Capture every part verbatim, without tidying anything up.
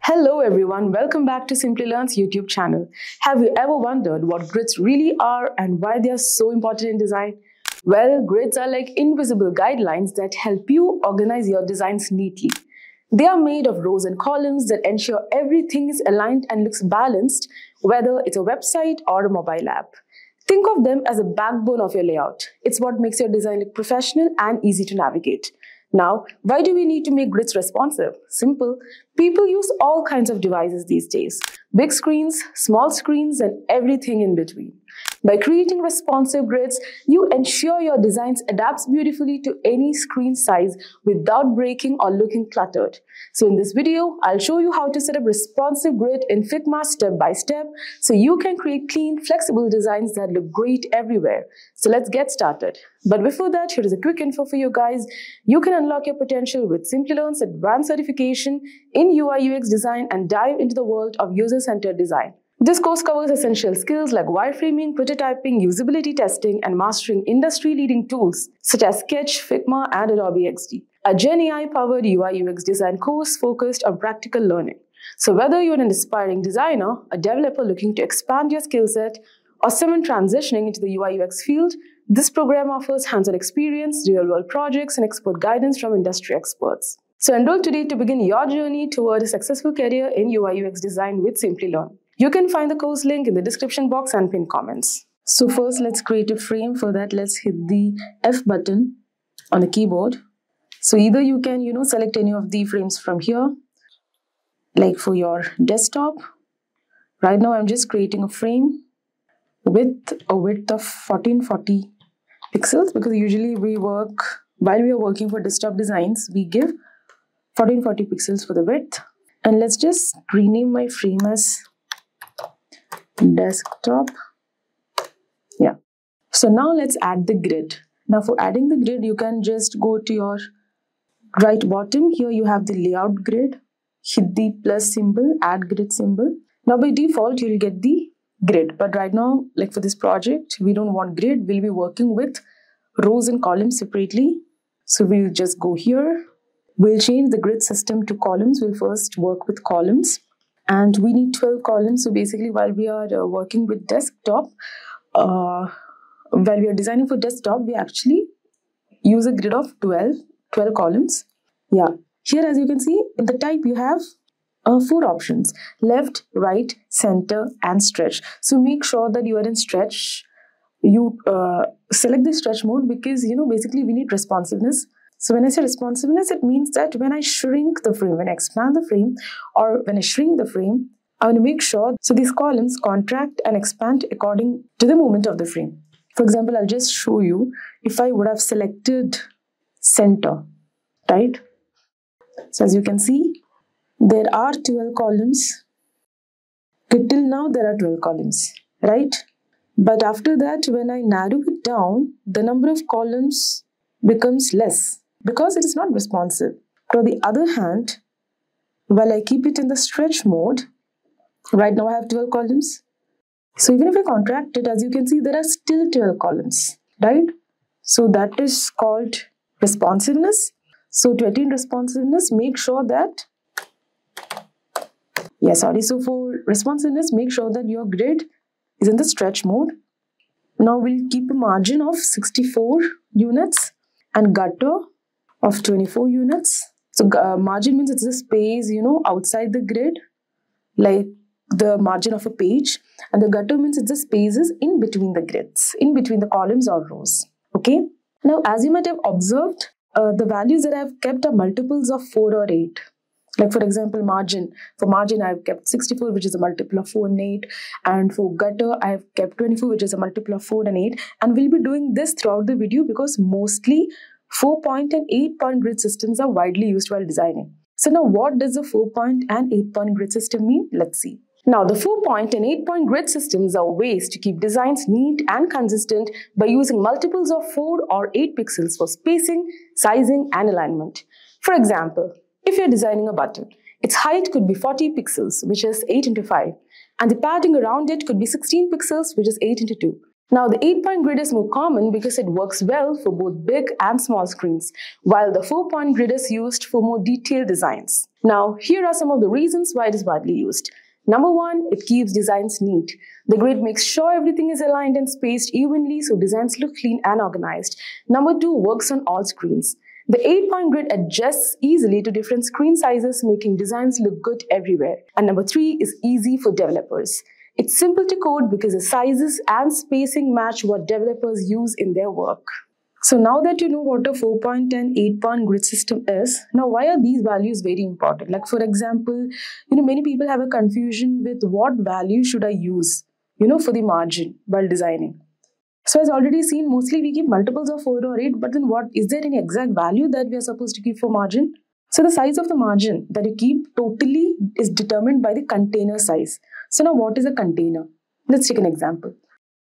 Hello everyone, welcome back to Simplilearn's YouTube channel. Have you ever wondered what grids really are and why they are so important in design? Well, grids are like invisible guidelines that help you organize your designs neatly. They are made of rows and columns that ensure everything is aligned and looks balanced, whether it's a website or a mobile app. Think of them as a backbone of your layout. It's what makes your design look professional and easy to navigate. Now, why do we need to make grids responsive? Simple. People use all kinds of devices these days. Big screens, small screens, and everything in between. By creating responsive grids, you ensure your designs adapts beautifully to any screen size without breaking or looking cluttered. So in this video, I'll show you how to set up responsive grid in Figma step by step so you can create clean, flexible designs that look great everywhere. So let's get started. But before that, here is a quick info for you guys. You can unlock your potential with Simplilearn's advanced certification in U I U X design and dive into the world of user-centered design. This course covers essential skills like wireframing, prototyping, usability testing, and mastering industry-leading tools such as Sketch, Figma, and Adobe X D. A Gen A I-powered U I U X design course focused on practical learning. So whether you're an aspiring designer, a developer looking to expand your skill set, or someone transitioning into the U I U X field, this program offers hands-on experience, real-world projects, and expert guidance from industry experts. So enroll today to begin your journey toward a successful career in U I U X design with Simplilearn. You can find the course link in the description box and pinned comments. So first, let's create a frame. For that, let's hit the F button on the keyboard. So either you can, you know, select any of the frames from here, like for your desktop. Right now, I'm just creating a frame with a width of fourteen forty pixels, because usually we work, while we are working for desktop designs, we give fourteen forty pixels for the width. And let's just rename my frame as desktop. Yeah. So now let's add the grid. Now for adding the grid, you can just go to your right bottom. Here you have the layout grid. Hit the plus symbol, add grid symbol. Now by default, you'll get the grid. But right now, like for this project, we don't want grid. We'll be working with rows and columns separately. So we'll just go here. We'll change the grid system to columns. We'll first work with columns. And we need twelve columns. So basically, while we are uh, working with desktop, uh, while we are designing for desktop, we actually use a grid of twelve, twelve columns. Yeah. Here, as you can see, in the type, you have uh, four options: left, right, center, and stretch. So make sure that you are in stretch. You uh, select the stretch mode because, you know, basically we need responsiveness. So when I say responsiveness, it means that when I shrink the frame, when I expand the frame, or when I shrink the frame, I want to make sure so these columns contract and expand according to the movement of the frame. For example, I'll just show you if I would have selected center, right? So as you can see, there are twelve columns. Till now, there are twelve columns, right? But after that, when I narrow it down, the number of columns becomes less, because it is not responsive. But on the other hand, while I keep it in the stretch mode, right now I have twelve columns. So even if I contract it, as you can see, there are still twelve columns, right? So that is called responsiveness. So to attain responsiveness, make sure that, yeah, sorry. So for responsiveness, make sure that your grid is in the stretch mode. Now we'll keep a margin of sixty-four units and gutter of twenty-four units. So uh, margin means it's the space, you know, outside the grid, like the margin of a page. And the gutter means it's the spaces in between the grids, in between the columns or rows. Okay. Now, as you might have observed, uh, the values that I've kept are multiples of four or eight. Like for example, margin. For margin, I've kept sixty-four, which is a multiple of four and eight. And for gutter, I've kept twenty-four, which is a multiple of four and eight. And we'll be doing this throughout the video because mostly four-point and eight-point grid systems are widely used while designing. So now what does the four-point and eight-point grid system mean? Let's see. Now, the four-point and eight-point grid systems are ways to keep designs neat and consistent by using multiples of four or eight pixels for spacing, sizing, and alignment. For example, if you're designing a button, its height could be forty pixels, which is eight into five, and the padding around it could be sixteen pixels, which is eight into two. Now the eight point grid is more common because it works well for both big and small screens, while the four point grid is used for more detailed designs. Now here are some of the reasons why it is widely used. Number one, it keeps designs neat. The grid makes sure everything is aligned and spaced evenly so designs look clean and organized. Number two, works on all screens. The eight point grid adjusts easily to different screen sizes, making designs look good everywhere. And number three is easy for developers. It's simple to code because the sizes and spacing match what developers use in their work. So now that you know what a four point and eight point grid system is, now why are these values very important? Like for example, you know, many people have a confusion with what value should I use, you know, for the margin while designing. So as already seen, mostly we give multiples of four or eight, but then what, is there any exact value that we are supposed to give for margin? So the size of the margin that you keep totally is determined by the container size. So now what is a container? Let's take an example.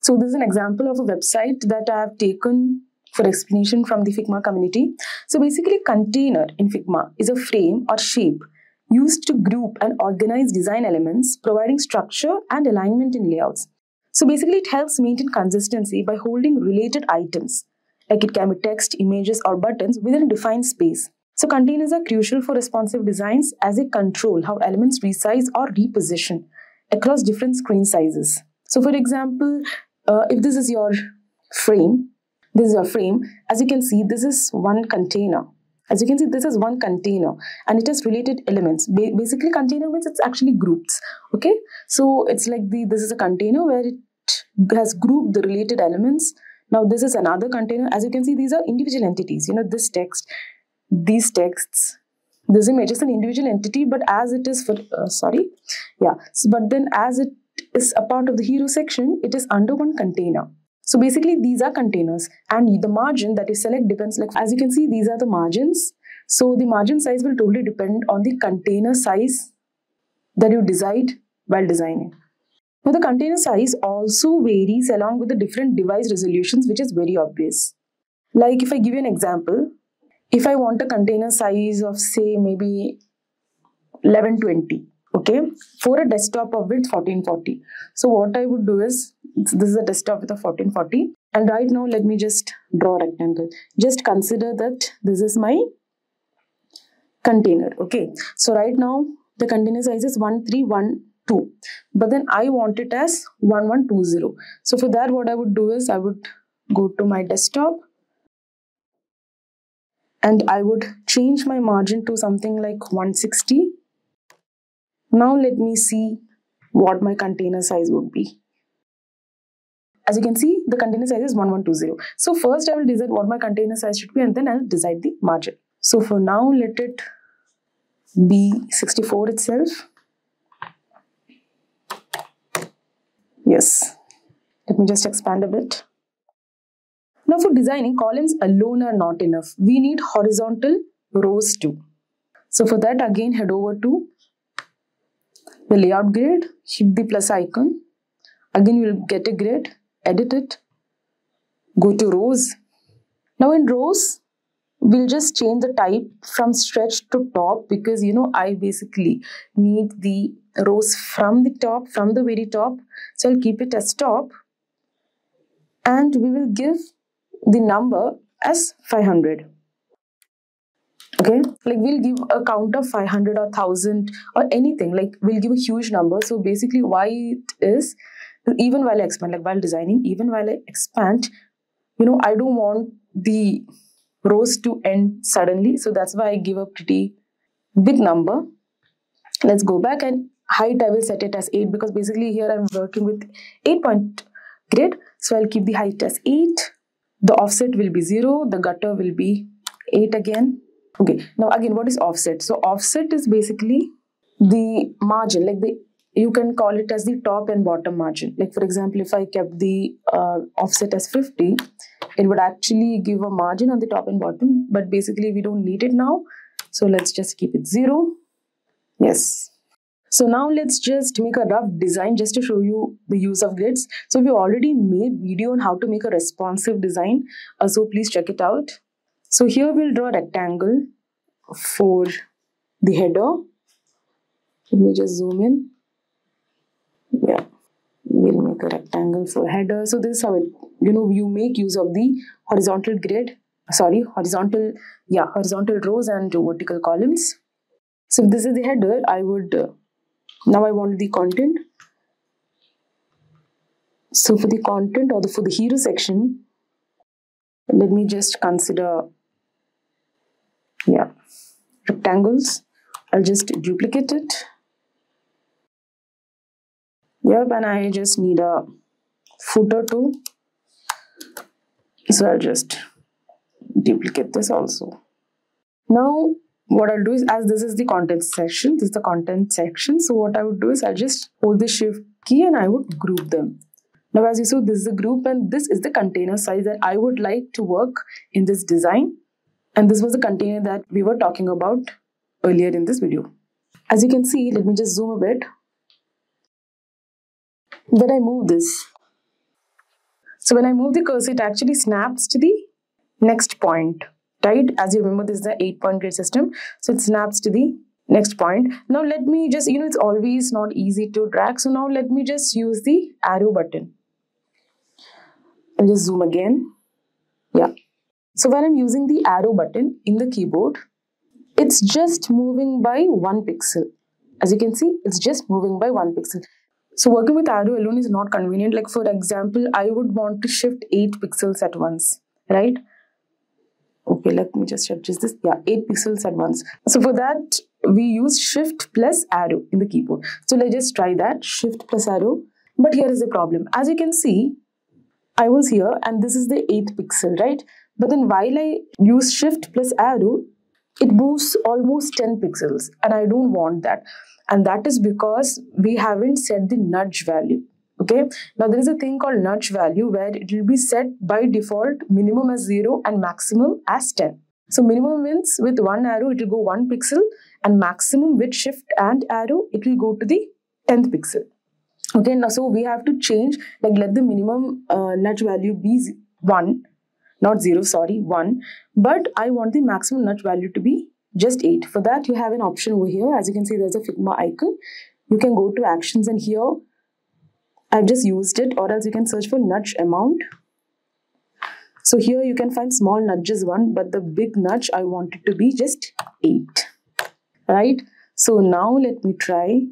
So this is an example of a website that I have taken for explanation from the Figma community. So basically, container in Figma is a frame or shape used to group and organize design elements, providing structure and alignment in layouts. So basically, it helps maintain consistency by holding related items, like it can be text, images, or buttons within a defined space. So containers are crucial for responsive designs as they control how elements resize or reposition across different screen sizes. So for example, uh, if this is your frame, this is your frame, as you can see, this is one container. As you can see, this is one container and it has related elements. Ba basically, container means it's actually groups, okay? So it's like the this is a container where it has grouped the related elements. Now this is another container. As you can see, these are individual entities, you know, this text, these texts, this image is an individual entity, but as it is for, uh, sorry, yeah. So, but then as it is a part of the hero section, it is under one container. So basically, these are containers and the margin that you select depends, like as you can see, these are the margins. So the margin size will totally depend on the container size that you decide while designing. Now the container size also varies along with the different device resolutions, which is very obvious. Like if I give you an example, if I want a container size of say maybe eleven twenty, okay, for a desktop of width fourteen forty. So what I would do is, this is a desktop with a fourteen forty, and right now let me just draw a rectangle. Just consider that this is my container, okay. So right now the container size is one three one two, but then I want it as one one two zero. So for that, what I would do is I would go to my desktop and I would change my margin to something like one sixty. Now let me see what my container size would be. As you can see, the container size is one one two zero. So first I will decide what my container size should be and then I'll decide the margin. So for now, let it be sixty-four itself. Yes. Let me just expand a bit. Now for designing, columns alone are not enough. We need horizontal rows too. So for that, again head over to the layout grid, hit the plus icon. Again, you will get a grid, edit it, go to rows. Now in rows, we'll just change the type from stretch to top because, you know, I basically need the rows from the top, from the very top. So I'll keep it as top and we will give the number as five hundred. Okay, like we'll give a count of five hundred or one thousand or anything, like we'll give a huge number. So basically why it is, even while I expand, like while designing, even while I expand, you know, I don't want the rows to end suddenly. So that's why I give a pretty big number. Let's go back, and height I will set it as eight because basically here I'm working with eight point grid. So I'll keep the height as eight. The offset will be zero. The gutter will be eight again. Okay, now again, what is offset? So offset is basically the margin, like the, you can call it as the top and bottom margin. Like for example, if I kept the uh, offset as fifty, it would actually give a margin on the top and bottom, but basically we don't need it now. So let's just keep it zero. Yes. So now let's just make a rough design just to show you the use of grids. So we already made video on how to make a responsive design. Uh, so please check it out. So here we'll draw a rectangle for the header. Let me just zoom in. Yeah. we'll make a rectangle for header. So this is how it, you know, you make use of the horizontal grid, sorry, horizontal, yeah, horizontal rows and vertical columns. So if this is the header, I would, uh, now I want the content. So for the content or the, for the hero section, let me just consider, yeah, rectangles. I'll just duplicate it. Yep, and I just need a footer too. So I'll just duplicate this also. Now, what I'll do is, as this is the content section, this is the content section. So what I would do is, I'll just hold the shift key and I would group them. Now, as you saw, this is the group and this is the container size that I would like to work in this design. And this was the container that we were talking about earlier in this video. As you can see, let me just zoom a bit. Then I move this. So when I move the cursor, it actually snaps to the next point, right? As you remember, this is the eight point grid system. So it snaps to the next point. Now let me just, you know, it's always not easy to drag. So now let me just use the arrow button. I'll just zoom again. Yeah. So when I'm using the arrow button in the keyboard, it's just moving by one pixel. As you can see, it's just moving by one pixel. So working with arrow alone is not convenient. Like for example, I would want to shift eight pixels at once, right? Okay, let me just adjust this. Yeah, eight pixels at once. So for that, we use shift plus arrow in the keyboard. So let's just try that, shift plus arrow. But here is the problem. As you can see, I was here and this is the eighth pixel, right? But then while I use shift plus arrow, it moves almost ten pixels and I don't want that. And that is because we haven't set the nudge value, okay? Now there is a thing called nudge value where it will be set by default minimum as zero and maximum as ten. So minimum means with one arrow, it will go one pixel, and maximum with shift and arrow, it will go to the tenth pixel. Okay, now so we have to change, like let the minimum uh, nudge value be one. Not zero, sorry, one. But I want the maximum nudge value to be just eight. For that, you have an option over here. As you can see, there's a Figma icon. You can go to actions and here, I've just used it, or else you can search for nudge amount. So here you can find small nudges one, but the big nudge, I want it to be just eight, right? So now let me try.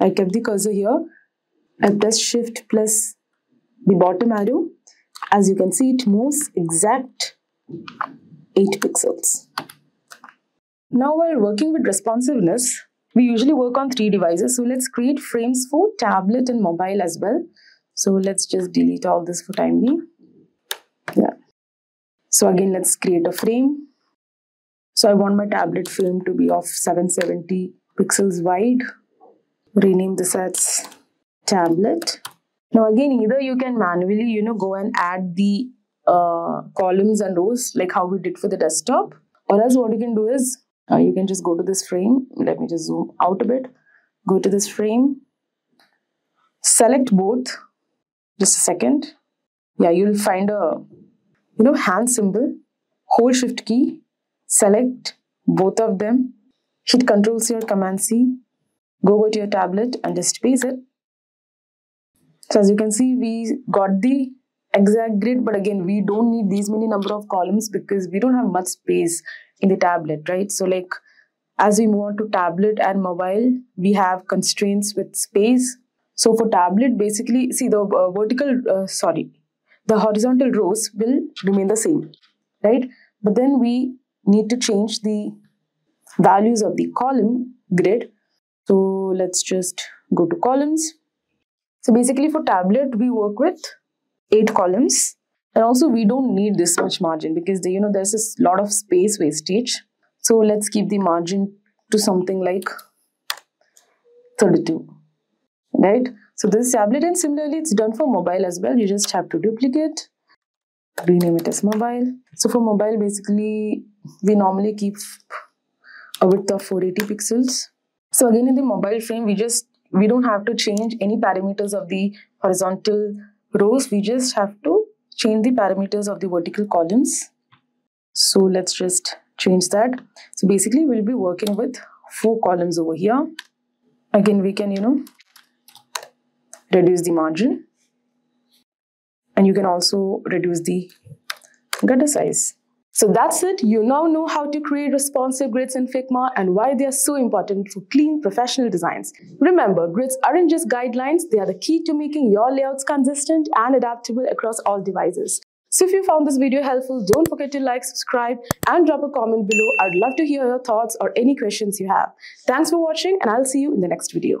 I kept the cursor here. I press shift plus the bottom arrow. As you can see, it moves exact eight pixels. Now while working with responsiveness, we usually work on three devices. So let's create frames for tablet and mobile as well. So let's just delete all this for time being. Yeah. So again, let's create a frame. So I want my tablet frame to be of seven seventy pixels wide. Rename this as tablet. Now again, either you can manually, you know, go and add the uh, columns and rows like how we did for the desktop, or else what you can do is uh, you can just go to this frame. Let me just zoom out a bit. Go to this frame. Select both. Just a second. Yeah, you'll find a, you know, hand symbol. Hold shift key. Select both of them. Hit Control C or Command C. Go over to your tablet and just paste it. So as you can see, we got the exact grid, but again, we don't need these many number of columns because we don't have much space in the tablet, right? So like as we move on to tablet and mobile, we have constraints with space. So for tablet, basically, see the uh, vertical, uh, sorry, the horizontal rows will remain the same, right? But then we need to change the values of the column grid. So let's just go to columns. So basically for tablet, we work with eight columns, and also we don't need this much margin because the, you know, there's a lot of space wastage. So let's keep the margin to something like thirty-two, right? So this is tablet, and similarly it's done for mobile as well. You just have to duplicate, rename it as mobile. So for mobile, basically we normally keep a width of four eighty pixels. So again in the mobile frame, we just We don't have to change any parameters of the horizontal rows. We just have to change the parameters of the vertical columns. So let's just change that. So basically we'll be working with four columns over here. Again, we can, you know, reduce the margin, and you can also reduce the gutter size. So that's it. You now know how to create responsive grids in Figma and why they are so important for clean professional designs. Remember, grids aren't just guidelines, they are the key to making your layouts consistent and adaptable across all devices. So if you found this video helpful, don't forget to like, subscribe, and drop a comment below. I'd love to hear your thoughts or any questions you have. Thanks for watching, and I'll see you in the next video.